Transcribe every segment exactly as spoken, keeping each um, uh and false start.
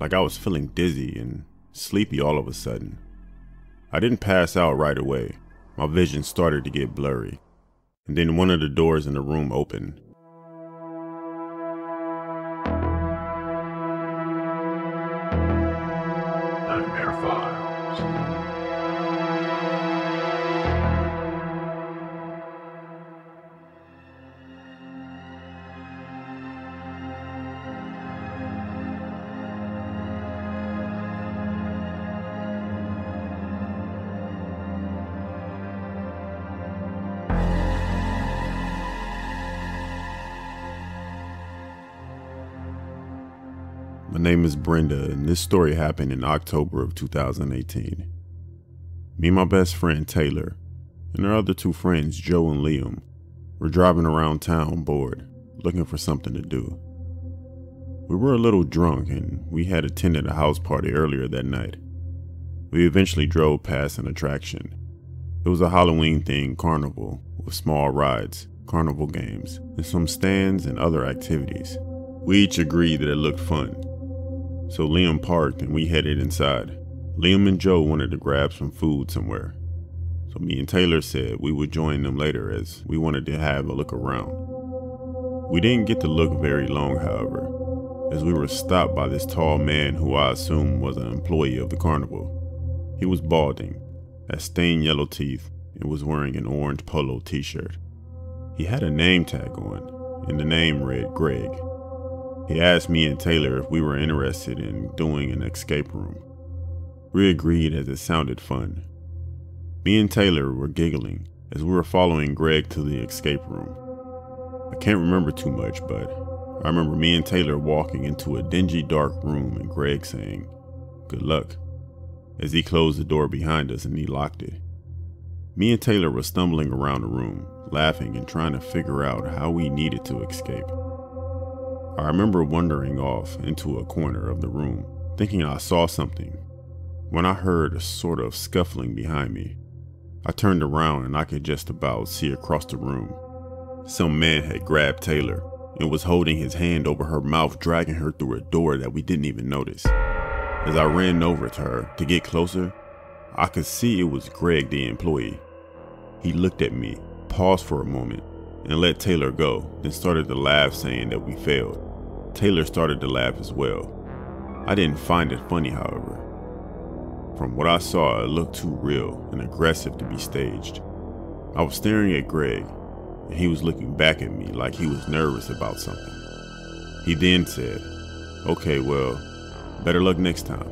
like I was feeling dizzy and sleepy all of a sudden. I didn't pass out right away. My vision started to get blurry, and then one of the doors in the room opened. Nightmare My name is Brenda, and this story happened in October of two thousand eighteen. Me and my best friend Taylor and our other two friends, Joe and Liam, were driving around town bored, looking for something to do. We were a little drunk and we had attended a house party earlier that night. We eventually drove past an attraction. It was a Halloween-themed carnival with small rides, carnival games, and some stands and other activities. We each agreed that it looked fun. So Liam parked and we headed inside. Liam and Joe wanted to grab some food somewhere, so me and Taylor said we would join them later as we wanted to have a look around. We didn't get to look very long, however, as we were stopped by this tall man who I assume was an employee of the carnival. He was balding, had stained yellow teeth, and was wearing an orange polo t-shirt. He had a name tag on, and the name read Greg. He asked me and Taylor if we were interested in doing an escape room. We agreed as it sounded fun. Me and Taylor were giggling as we were following Greg to the escape room. I can't remember too much, but I remember me and Taylor walking into a dingy dark room and Greg saying, "Good luck," as he closed the door behind us and he locked it. Me and Taylor were stumbling around the room, laughing and trying to figure out how we needed to escape. I remember wandering off into a corner of the room, thinking I saw something, when I heard a sort of scuffling behind me. I turned around and I could just about see across the room. Some man had grabbed Taylor and was holding his hand over her mouth, dragging her through a door that we didn't even notice. As I ran over to her to get closer, I could see it was Greg, the employee. He looked at me, paused for a moment, and let Taylor go, then started to laugh, saying that we failed. Taylor started to laugh as well. I didn't find it funny, however. From what I saw, it looked too real and aggressive to be staged. I was staring at Greg, and he was looking back at me like he was nervous about something. He then said, "Okay, well, better luck next time,"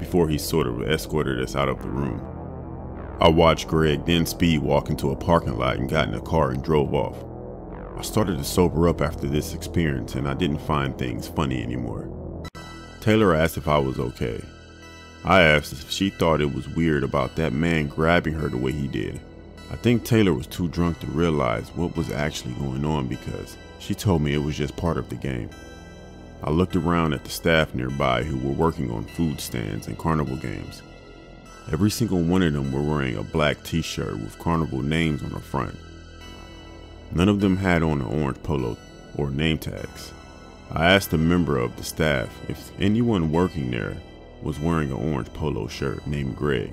before he sort of escorted us out of the room. I watched Greg then speed walk into a parking lot and got in a car and drove off. I started to sober up after this experience and I didn't find things funny anymore. Taylor asked if I was okay. I asked if she thought it was weird about that man grabbing her the way he did. I think Taylor was too drunk to realize what was actually going on because she told me it was just part of the game. I looked around at the staff nearby who were working on food stands and carnival games. Every single one of them were wearing a black t-shirt with carnival names on the front. None of them had on an orange polo or name tags. I asked a member of the staff if anyone working there was wearing an orange polo shirt named Greg.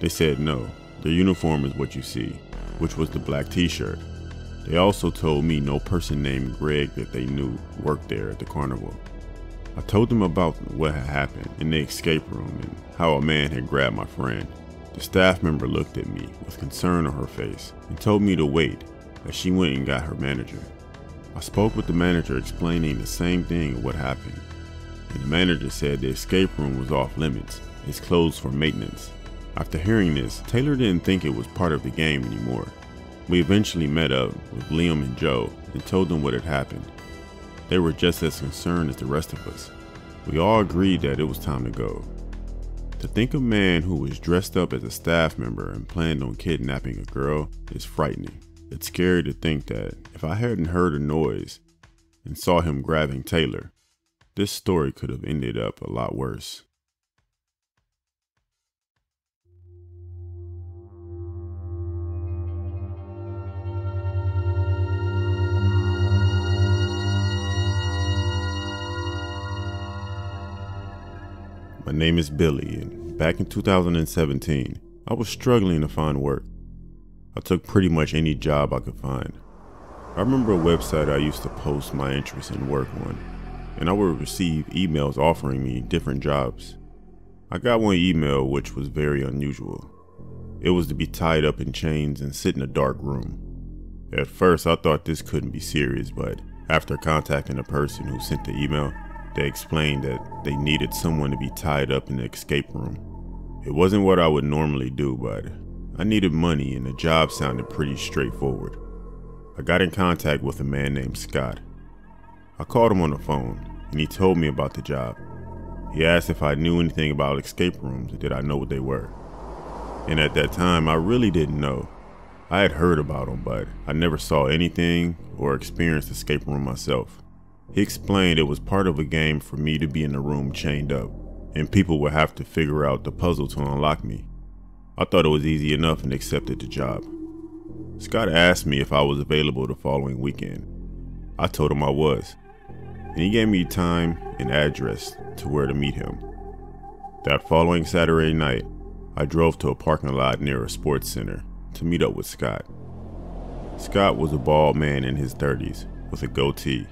They said no, their uniform is what you see, which was the black t-shirt. They also told me no person named Greg that they knew worked there at the carnival. I told them about what had happened in the escape room and how a man had grabbed my friend. The staff member looked at me with concern on her face and told me to wait as she went and got her manager. I spoke with the manager explaining the same thing of what happened, and the manager said the escape room was off limits. It's closed for maintenance. After hearing this, Taylor didn't think it was part of the game anymore. We eventually met up with Liam and Joe and told them what had happened. They were just as concerned as the rest of us. We all agreed that it was time to go. To think a man who was dressed up as a staff member and planned on kidnapping a girl is frightening. It's scary to think that if I hadn't heard a noise and saw him grabbing Taylor, this story could have ended up a lot worse. My name is Billy, and back in two thousand seventeen, I was struggling to find work. I took pretty much any job I could find. I remember a website I used to post my interest in work on, and I would receive emails offering me different jobs. I got one email which was very unusual. It was to be tied up in chains and sit in a dark room. At first, I thought this couldn't be serious, but after contacting the person who sent the email, they explained that they needed someone to be tied up in the escape room. It wasn't what I would normally do, but I needed money and the job sounded pretty straightforward. I got in contact with a man named Scott. I called him on the phone and he told me about the job. He asked if I knew anything about escape rooms and did I know what they were. And at that time, I really didn't know. I had heard about them, but I never saw anything or experienced escape room myself. He explained it was part of a game for me to be in the room chained up, and people would have to figure out the puzzle to unlock me. I thought it was easy enough and accepted the job. Scott asked me if I was available the following weekend. I told him I was, and he gave me time and address to where to meet him. That following Saturday night, I drove to a parking lot near a sports center to meet up with Scott. Scott was a bald man in his thirties with a goatee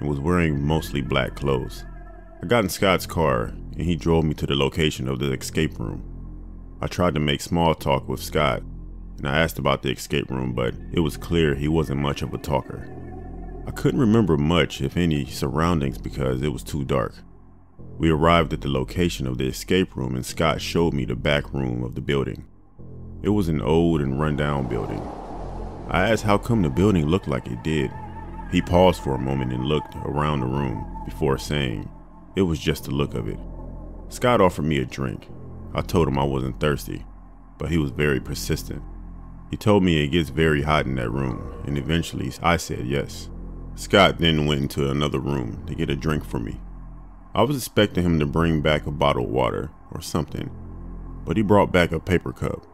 and was wearing mostly black clothes. I got in Scott's car and he drove me to the location of the escape room. I tried to make small talk with Scott and I asked about the escape room, but it was clear he wasn't much of a talker. I couldn't remember much, if any, surroundings because it was too dark. We arrived at the location of the escape room and Scott showed me the back room of the building. It was an old and run-down building. I asked how come the building looked like it did. He paused for a moment and looked around the room before saying it was just the look of it. Scott offered me a drink. I told him I wasn't thirsty, but he was very persistent. He told me it gets very hot in that room and eventually I said yes. Scott then went into another room to get a drink for me. I was expecting him to bring back a bottle of water or something, but he brought back a paper cup.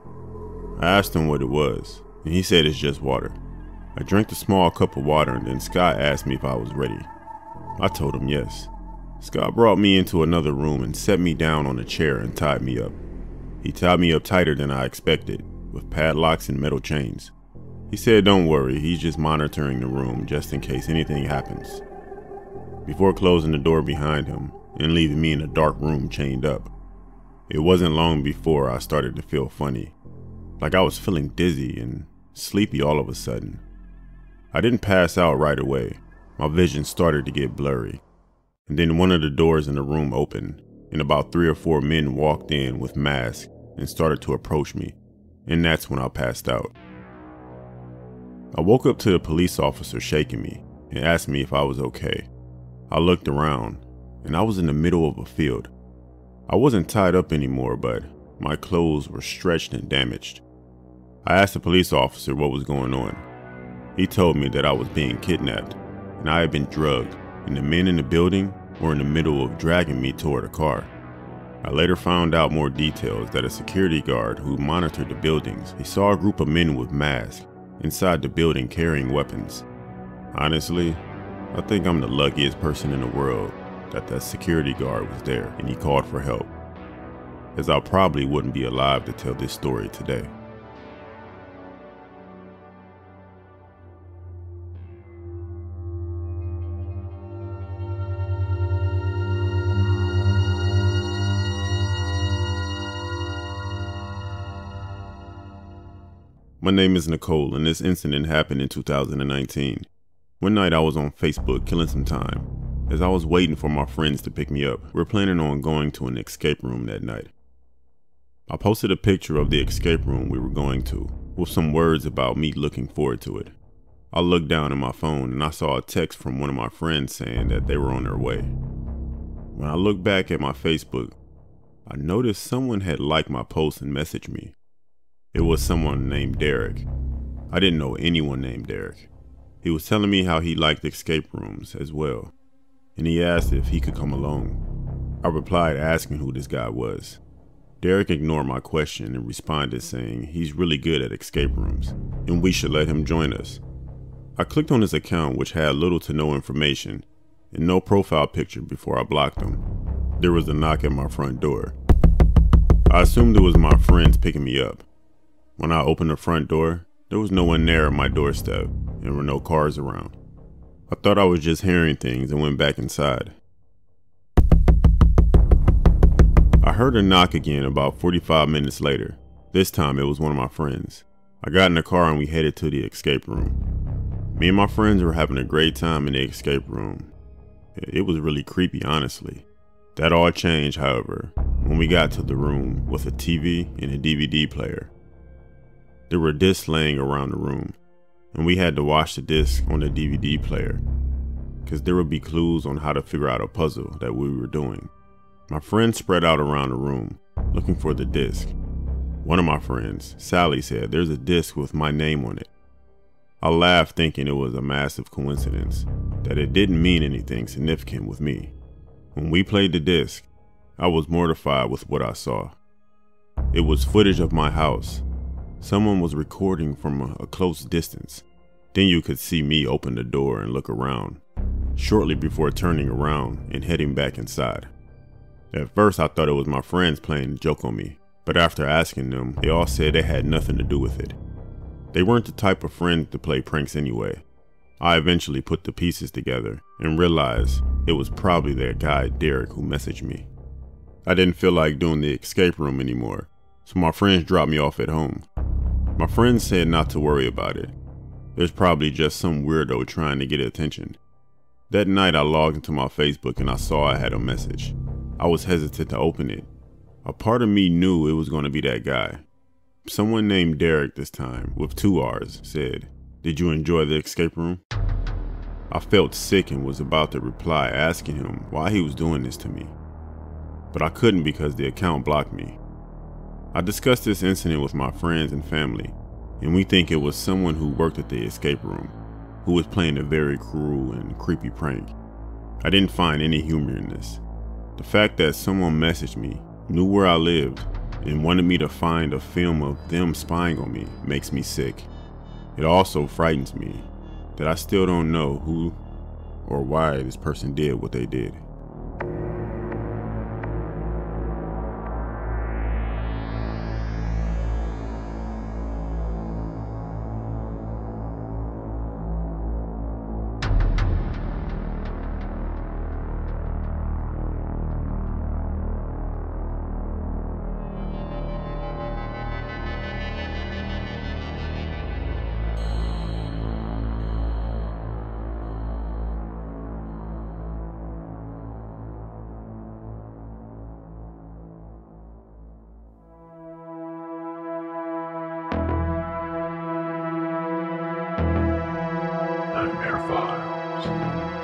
I asked him what it was, and he said it's just water. I drank a small cup of water and then Scott asked me if I was ready. I told him yes. Scott brought me into another room and set me down on a chair and tied me up. He tied me up tighter than I expected, with padlocks and metal chains. He said don't worry, he's just monitoring the room just in case anything happens, before closing the door behind him and leaving me in a dark room chained up. It wasn't long before I started to feel funny, like I was feeling dizzy and sleepy all of a sudden. I didn't pass out right away, my vision started to get blurry, and then one of the doors in the room opened and about three or four men walked in with masks and started to approach me, and that's when I passed out. I woke up to a police officer shaking me and asked me if I was okay. I looked around and I was in the middle of a field. I wasn't tied up anymore, but my clothes were stretched and damaged. I asked the police officer what was going on. He told me that I was being kidnapped and I had been drugged and the men in the building were in the middle of dragging me toward a car. I later found out more details that a security guard who monitored the buildings, he saw a group of men with masks inside the building carrying weapons. Honestly, I think I'm the luckiest person in the world that that security guard was there and he called for help, as I probably wouldn't be alive to tell this story today. My name is Nicole and this incident happened in two thousand nineteen. One night I was on Facebook killing some time. As I was waiting for my friends to pick me up, we were planning on going to an escape room that night. I posted a picture of the escape room we were going to, with some words about me looking forward to it. I looked down at my phone and I saw a text from one of my friends saying that they were on their way. When I looked back at my Facebook, I noticed someone had liked my post and messaged me. It was someone named Derek. I didn't know anyone named Derek. He was telling me how he liked escape rooms as well, and he asked if he could come along. I replied asking who this guy was. Derek ignored my question and responded saying he's really good at escape rooms and we should let him join us. I clicked on his account, which had little to no information and no profile picture, before I blocked him. there was a knock at my front door. I assumed it was my friends picking me up. When I opened the front door, there was no one there at my doorstep, and there were no cars around. I thought I was just hearing things and went back inside. I heard a knock again about forty-five minutes later. This time it was one of my friends. I got in the car and we headed to the escape room. Me and my friends were having a great time in the escape room. It was really creepy, honestly. That all changed, however, when we got to the room with a T V and a D V D player. There were discs laying around the room, and we had to watch the disc on the D V D player, because there would be clues on how to figure out a puzzle that we were doing. My friends spread out around the room, looking for the disc. One of my friends, Sally, said, "There's a disc with my name on it." I laughed, thinking it was a massive coincidence, that it didn't mean anything significant with me. When we played the disc, I was mortified with what I saw. It was footage of my house. Someone was recording from a, a close distance. Then you could see me open the door and look around, shortly before turning around and heading back inside. At first, I thought it was my friends playing a joke on me, but after asking them, they all said they had nothing to do with it. They weren't the type of friend to play pranks anyway. I eventually put the pieces together and realized it was probably that guy, Derek, who messaged me. I didn't feel like doing the escape room anymore, so my friends dropped me off at home. My friends said not to worry about it. There's probably just some weirdo trying to get attention. That night, I logged into my Facebook and I saw I had a message. I was hesitant to open it. A part of me knew it was going to be that guy. Someone named Derek this time, with two R's, said, "Did you enjoy the escape room?" I felt sick and was about to reply, asking him why he was doing this to me. But I couldn't because the account blocked me. I discussed this incident with my friends and family, and we think it was someone who worked at the escape room, who was playing a very cruel and creepy prank. I didn't find any humor in this. The fact that someone messaged me, knew where I lived, and wanted me to find a film of them spying on me makes me sick. It also frightens me that I still don't know who or why this person did what they did. Files.